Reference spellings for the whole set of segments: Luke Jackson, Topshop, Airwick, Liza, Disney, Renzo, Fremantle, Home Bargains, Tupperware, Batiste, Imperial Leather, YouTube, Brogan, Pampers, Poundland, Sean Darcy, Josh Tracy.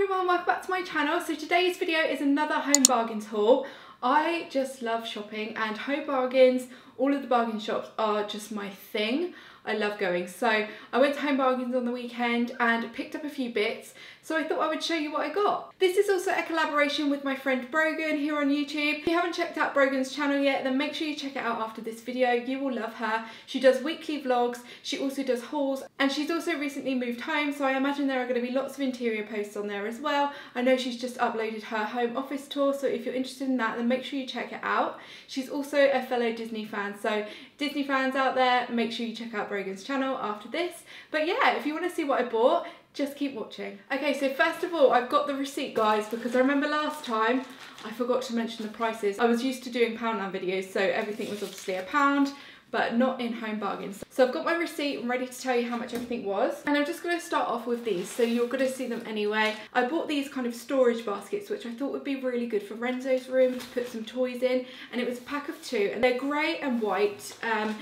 everyone, welcome back to my channel. So today's video is another Home Bargains haul. I just love shopping and Home Bargains, all of the bargain shops are just my thing. I love going. So I went to Home Bargains on the weekend and picked up a few bits. So I thought I would show you what I got. This is also a collaboration with my friend Brogan here on YouTube. If you haven't checked out Brogan's channel yet, then make sure you check it out after this video. You will love her. She does weekly vlogs. She also does hauls and she's also recently moved home. So I imagine there are going to be lots of interior posts on there as well. I know she's just uploaded her home office tour. So if you're interested in that, then make sure you check it out. She's also a fellow Disney fan. So Disney fans out there, make sure you check out Brogan's channel after this. But yeah, if you want to see what I bought, just keep watching. Okay, so first of all, I've got the receipt, guys, because I remember last time I forgot to mention the prices. I was used to doing Poundland videos, so everything was obviously £1, but not in Home Bargains. So I've got my receipt, I'm ready to tell you how much everything was. And I'm just gonna start off with these, so you're gonna see them anyway. I bought these kind of storage baskets, which I thought would be really good for Renzo's room to put some toys in. And it was a pack of two, and they're grey and white. And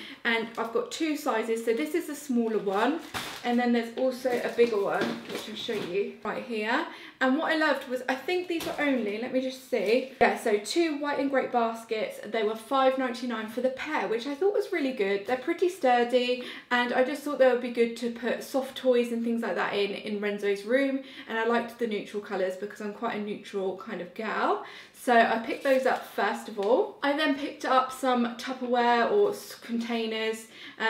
I've got two sizes, so this is the smaller one. And then there's also a bigger one, which I'll show you right here. And what I loved was, I think these are only, let me just see. Yeah, so two white and grey baskets. They were £5.99 for the pair, which I thought was really good. They're pretty sturdy and I just thought they would be good to put soft toys and things like that in Renzo's room. And I liked the neutral colours because I'm quite a neutral kind of gal. So I picked those up first of all. I then picked up some Tupperware or containers.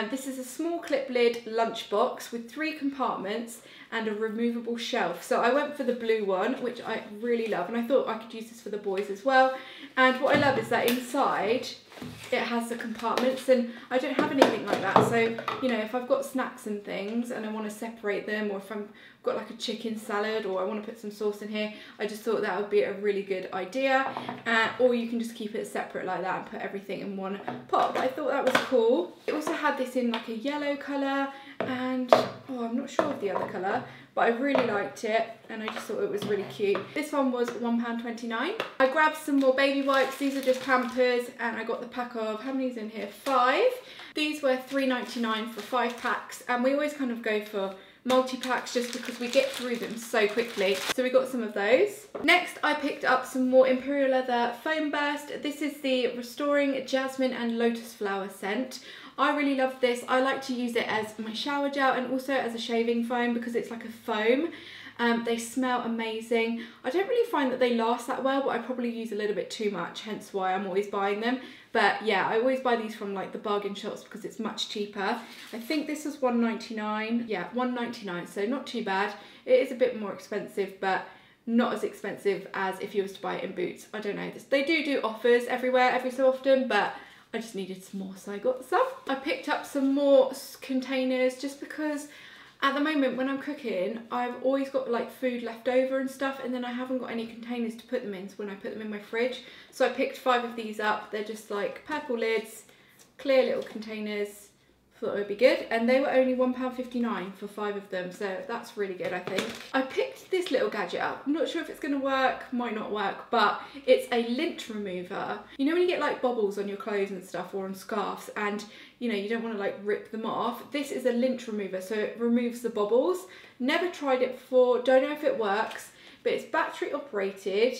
This is a small clip lid lunchbox with three compartments and a removable shelf. So I went for the blue one, which I really love. And I thought I could use this for the boys as well. And what I love is that inside it has the compartments, and I don't have anything like that. So, you know, if I've got snacks and things and I want to separate them, or if I've got like a chicken salad or I want to put some sauce in here, I just thought that would be a really good idea. Or you can just keep it separate like that and put everything in one pot. But I thought that was cool. It also had this in like a yellow colour and, oh, I'm not sure of the other colour, but I really liked it and I just thought it was really cute. This one was £1.29. I grabbed some more baby wipes. These are just Pampers and I got the pack of, how many's in here? 5. These were £3.99 for 5 packs, and we always kind of go for multi-packs just because we get through them so quickly. So we got some of those. Next, I picked up some more Imperial Leather Foam Burst. This is the Restoring Jasmine and Lotus Flower scent. I really love this. I like to use it as my shower gel and also as a shaving foam because it's like a foam. They smell amazing. I don't really find that they last that well, but I probably use a little bit too much, hence why I'm always buying them. But yeah, I always buy these from like the bargain shops because it's much cheaper. I think this was £1.99. Yeah, £1.99, so not too bad. It is a bit more expensive, but not as expensive as if you was to buy it in Boots. I don't know. They do offers everywhere, every so often, but I just needed some more, so I got some. I picked up some more containers just because at the moment when I'm cooking, I've always got like food left over and stuff, and then I haven't got any containers to put them in, so when I put them in my fridge. So I picked 5 of these up. They're just like purple lids, clear little containers. Thought it would be good, and they were only £1.59 for 5 of them, so that's really good, I think. I picked this little gadget up. I'm not sure if it's going to work, might not work, but it's a lint remover. You know when you get like bubbles on your clothes and stuff, or on scarves, and you know you don't want to like rip them off? This is a lint remover, so it removes the bubbles. Never tried it before, don't know if it works, but it's battery operated.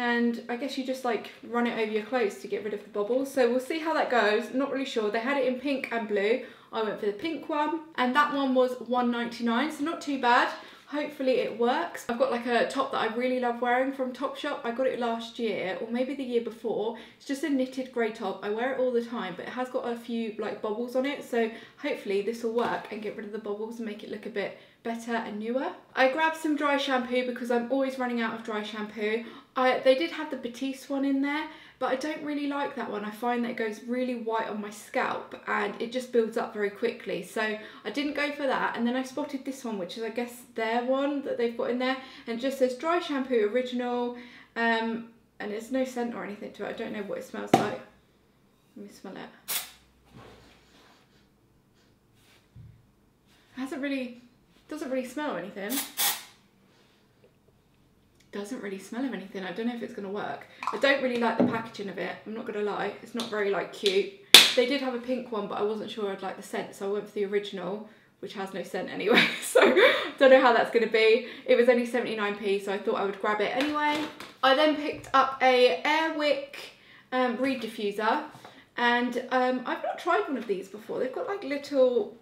And I guess you just like run it over your clothes to get rid of the bubbles. So we'll see how that goes. Not really sure. They had it in pink and blue. I went for the pink one. And that one was £1.99, so not too bad. Hopefully it works. I've got like a top that I really love wearing from Topshop. I got it last year, or maybe the year before. It's just a knitted grey top. I wear it all the time, but it has got a few like bubbles on it. So hopefully this will work and get rid of the bubbles and make it look a bit better and newer. I grabbed some dry shampoo because I'm always running out of dry shampoo. They did have the Batiste one in there, but I don't really like that one. I find that it goes really white on my scalp and it just builds up very quickly. So I didn't go for that. And then I spotted this one, which is I guess their one that they've got in there. And it just says Dry Shampoo Original. And there's no scent or anything to it. I don't know what it smells like. Let me smell it. It hasn't really, doesn't really smell anything. Doesn't really smell of anything. I don't know if it's gonna work. I don't really like the packaging of it, I'm not gonna lie. It's not very like cute. They did have a pink one, but I wasn't sure I'd like the scent, so I went for the original, which has no scent anyway, so don't know how that's gonna be. It was only 79p, so I thought I would grab it anyway. I then picked up a Airwick reed diffuser, and I've not tried one of these before. They've got like little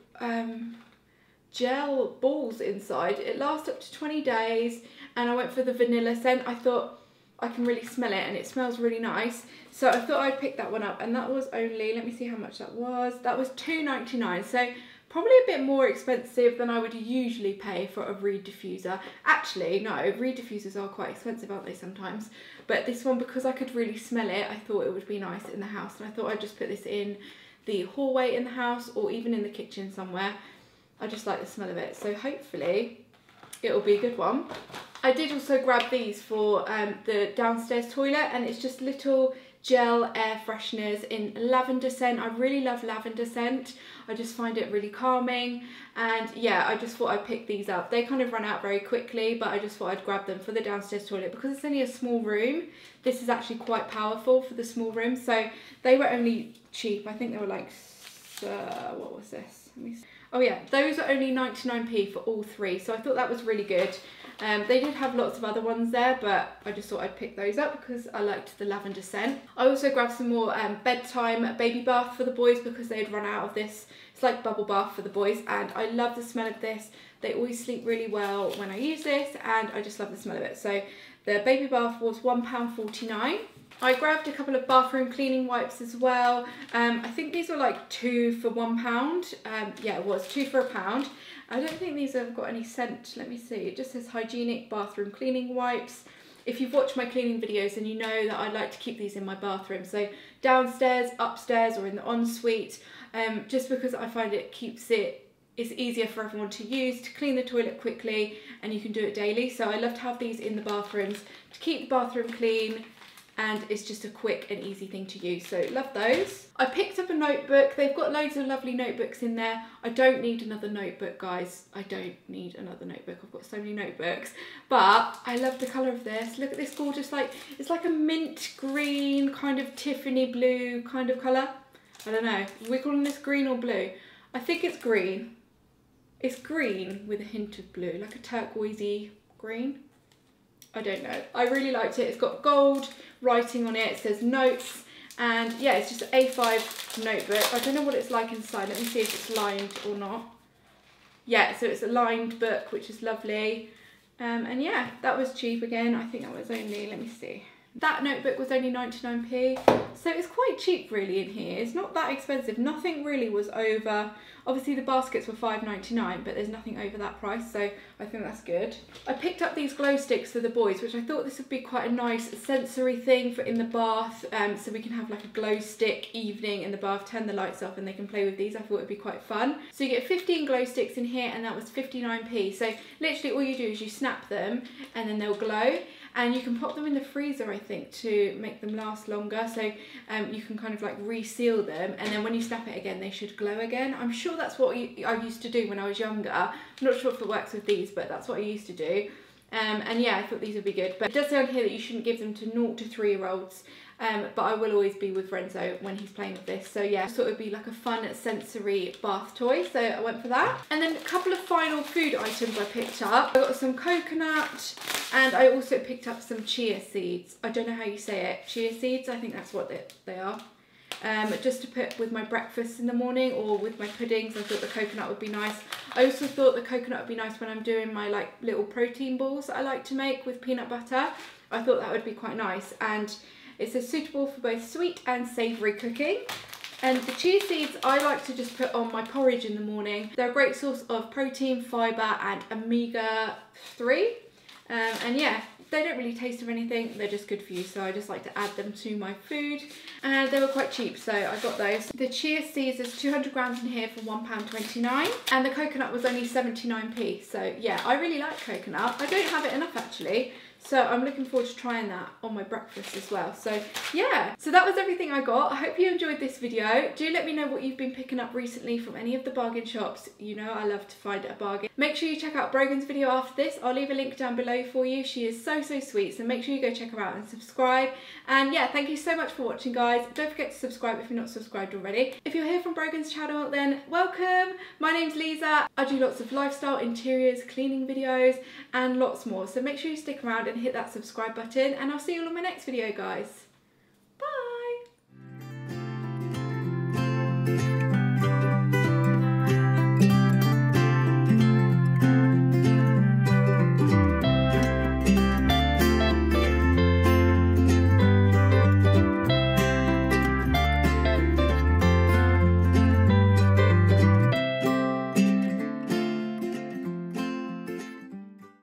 gel balls inside. It lasts up to 20 days, and I went for the vanilla scent. I thought I can really smell it, and it smells really nice. So I thought I'd pick that one up, and that was only, let me see how much that was. That was $2.99, so probably a bit more expensive than I would usually pay for a reed diffuser. Actually, no, reed diffusers are quite expensive, aren't they, sometimes? But this one, because I could really smell it, I thought it would be nice in the house, and I thought I'd just put this in the hallway in the house or even in the kitchen somewhere. I just like the smell of it, so hopefully it'll be a good one. I did also grab these for the downstairs toilet, and it's just little gel air fresheners in lavender scent. I really love lavender scent. I just find it really calming, and yeah, I just thought I'd pick these up. They kind of run out very quickly, but I just thought I'd grab them for the downstairs toilet because it's only a small room. This is actually quite powerful for the small room, so they were only cheap. I think they were like, what was this? Let me see. Oh yeah, those are only 99p for all three, so I thought that was really good. They did have lots of other ones there, but I just thought I'd pick those up because I liked the lavender scent. I also grabbed some more bedtime baby bath for the boys because they had run out of this. It's like bubble bath for the boys, and I love the smell of this. They always sleep really well when I use this, and I just love the smell of it. So the baby bath was £1.49. I grabbed a couple of bathroom cleaning wipes as well. I think these were like £2 for £1. Yeah, it was £2 for £1. I don't think these have got any scent. Let me see. It just says hygienic bathroom cleaning wipes. If you've watched my cleaning videos, then you know that I like to keep these in my bathroom. So downstairs, upstairs, or in the ensuite, just because I find it keeps it, it's easier for everyone to use, to clean the toilet quickly, and you can do it daily. So I love to have these in the bathrooms to keep the bathroom clean, and it's just a quick and easy thing to use, so love those. I picked up a notebook. They've got loads of lovely notebooks in there. I don't need another notebook, guys. I don't need another notebook. I've got so many notebooks, but I love the colour of this. Look at this gorgeous, like, it's like a mint green, kind of Tiffany blue kind of colour. I don't know, are we calling this green or blue? I think it's green. It's green with a hint of blue, like a turquoisey green. I don't know. I really liked it. It's got gold writing on it. It says notes, and yeah, it's just an A5 notebook. I don't know what it's like inside. Let me see if it's lined or not. Yeah, so it's a lined book, which is lovely. And yeah, that was cheap again. I think that was only, let me see. That notebook was only 99p, so it's quite cheap really in here. It's not that expensive. Nothing really was over. Obviously the baskets were $5.99, but there's nothing over that price, so I think that's good. I picked up these glow sticks for the boys, which I thought this would be quite a nice sensory thing for in the bath, so we can have like a glow stick evening in the bath, turn the lights off and they can play with these. I thought it would be quite fun. So you get 15 glow sticks in here, and that was 59p. So literally all you do is you snap them and then they'll glow, and you can pop them in the freezer, I think, to make them last longer. So you can kind of like reseal them, and then when you snap it again, they should glow again. I'm sure that's what I used to do when I was younger. I'm not sure if it works with these, but that's what I used to do. And yeah, I thought these would be good. But it does say on here that you shouldn't give them to 0 to 3-year-olds. But I will always be with Renzo when he's playing with this. So yeah, I thought it would be like a fun sensory bath toy, so I went for that. And then a couple of final food items I picked up. I got some coconut, and I also picked up some chia seeds. I don't know how you say it. Chia seeds, I think that's what they are. Just to put with my breakfast in the morning or with my puddings. I thought the coconut would be nice. I also thought the coconut would be nice when I'm doing my like little protein balls that I like to make with peanut butter. I thought that would be quite nice. And it says suitable for both sweet and savoury cooking. And the chia seeds I like to just put on my porridge in the morning. They're a great source of protein, fibre and omega-3. And yeah, they don't really taste of anything. They're just good for you, so I just like to add them to my food. And they were quite cheap, so I got those. The chia seeds, there's 200 grams in here for £1.29. And the coconut was only 79p. So yeah, I really like coconut. I don't have it enough actually. So I'm looking forward to trying that on my breakfast as well. So yeah, so that was everything I got. I hope you enjoyed this video. Do let me know what you've been picking up recently from any of the bargain shops. You know I love to find a bargain. Make sure you check out Brogan's video after this. I'll leave a link down below for you. She is so, so sweet. So make sure you go check her out and subscribe. And yeah, thank you so much for watching, guys. Don't forget to subscribe if you're not subscribed already. If you're here from Brogan's channel, then welcome. My name's Liza. I do lots of lifestyle, interiors, cleaning videos, and lots more. So make sure you stick around and hit that subscribe button, and I'll see you all on my next video, guys.